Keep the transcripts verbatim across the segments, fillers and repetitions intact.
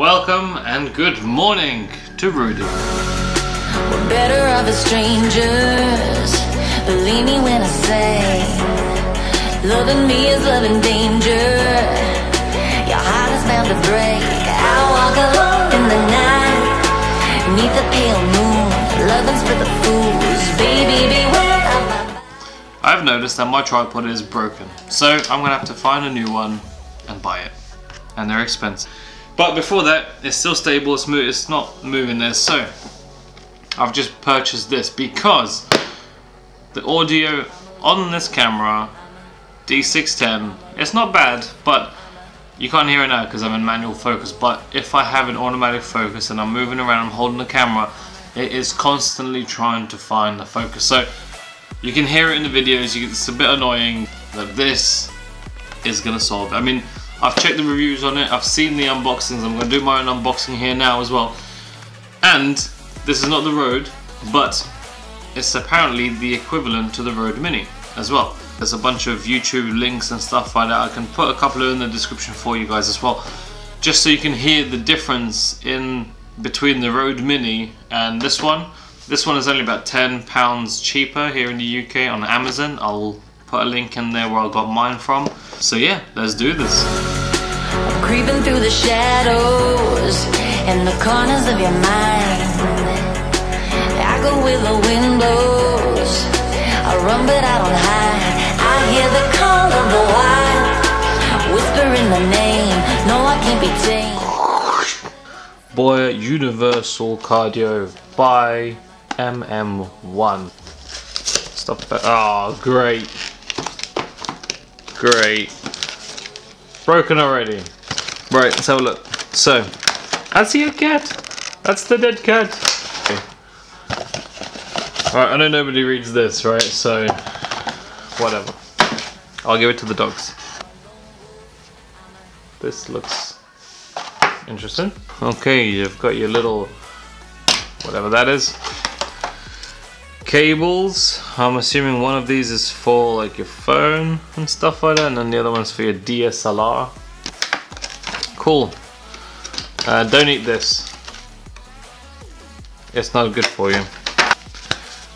Welcome and good morning to Rode. We're better off as strangers. Believe me when I say, loving me is loving danger. Your heart is bound to break. I'll walk alone in the night, neath the pale moon. Loving's for the fools. Baby, beware of my... I've noticed that my tripod is broken, so I'm gonna have to find a new one and buy it. And they're expensive. But before that, it's still stable, it's, mo it's not moving there, so I've just purchased this because the audio on this camera, D six ten, it's not bad, but you can't hear it now because I'm in manual focus. But if I have an automatic focus and I'm moving around, I'm holding the camera, it is constantly trying to find the focus. So you can hear it in the videos, you, it's a bit annoying that this is going to solve it. I mean, I've checked the reviews on it, I've seen the unboxings, I'm going to do my own unboxing here now as well. And this is not the Rode, but it's apparently the equivalent to the Rode Mini as well. There's a bunch of YouTube links and stuff like that. I can put a couple in the description for you guys as well, just so you can hear the difference in between the Rode Mini and this one. This one is only about ten pounds cheaper here in the U K on Amazon. I'll put a link in there where I got mine from. So yeah, let's do this. I'm creeping through the shadows and the corners of your mind. I go with the windows, I run but I don't hide. I hear the call of the wild, whispering the name. No, I can't be tamed. BOYA Universal Cardio by M M one. Stop that. Oh, great. Great. Broken already. Right, let's have a look. So, I see a cat. That's the dead cat. Okay. Alright, I know nobody reads this, right? So, whatever. I'll give it to the dogs. This looks interesting. Okay, you've got your little, whatever that is. Cables. I'm assuming one of these is for like your phone and stuff like that, and then the other one's for your D S L R. Cool. Uh, don't eat this. It's not good for you.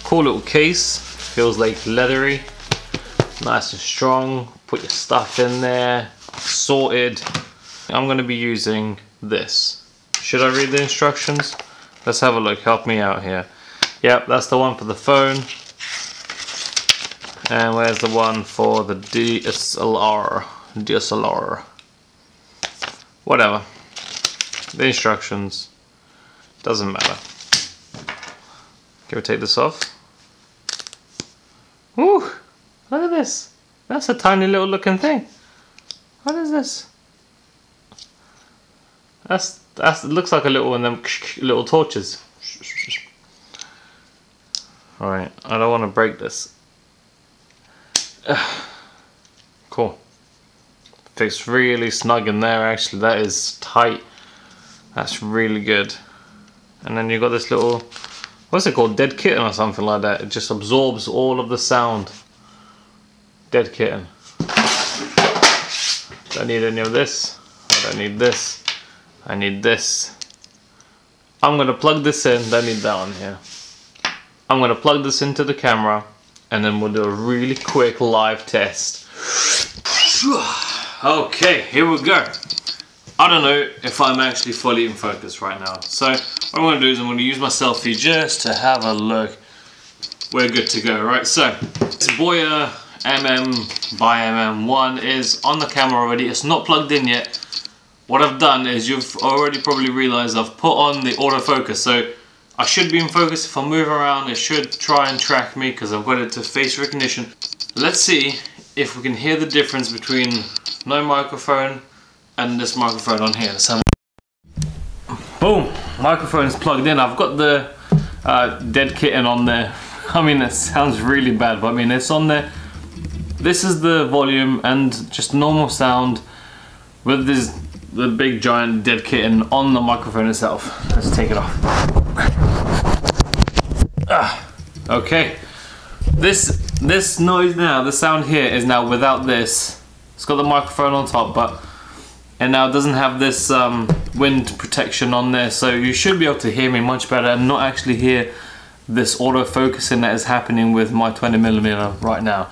Cool little case. Feels like leathery. Nice and strong. Put your stuff in there. Sorted. I'm going to be using this. Should I read the instructions? Let's have a look. Help me out here. Yep, that's the one for the phone. And where's the one for the D S L R? D S L R. Whatever. The instructions. Doesn't matter. Can we take this off? Ooh! Look at this. That's a tiny little looking thing. What is this? That's, that's it looks like a little one of them little torches. Alright, I don't want to break this. Ugh. Cool. Fits really snug in there actually, that is tight. That's really good. And then you've got this little, what's it called? Dead kitten or something like that. It just absorbs all of the sound. Dead kitten. Don't need any of this. I don't need this. I need this. I'm going to plug this in, don't need that on here. I'm going to plug this into the camera and then we'll do a really quick live test. Okay, here we go. I don't know if I'm actually fully in focus right now. So what I'm going to do is I'm going to use my selfie just to have a look. We're good to go, right? So this BOYA M M by M M one is on the camera already. It's not plugged in yet. What I've done is you've already probably realized I've put on the autofocus. So I should be in focus. If I move around, it should try and track me because I've got it to face recognition. Let's see if we can hear the difference between no microphone and this microphone on here. So boom, microphone's plugged in. I've got the uh, dead kitten on there. I mean, that sounds really bad, but I mean, it's on there. This is the volume and just normal sound with this the big giant dead kitten on the microphone itself. Let's take it off. Ah, okay, this this noise now, the sound here is now without this. It's got the microphone on top, but And now it doesn't have this um, wind protection on there, so you should be able to hear me much better and not actually hear this auto focusing that is happening with my twenty millimeter right now.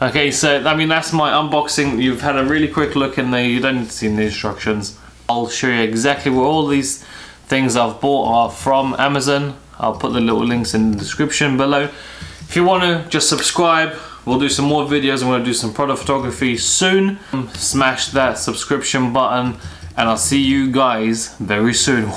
Okay, so I mean that's my unboxing. You've had a really quick look in there, you don't need to see the instructions. I'll show you exactly where all these things I've bought are from Amazon. I'll put the little links in the description below. If you want to, just subscribe. We'll do some more videos. I'm going to do some product photography soon. Smash that subscription button and I'll see you guys very soon.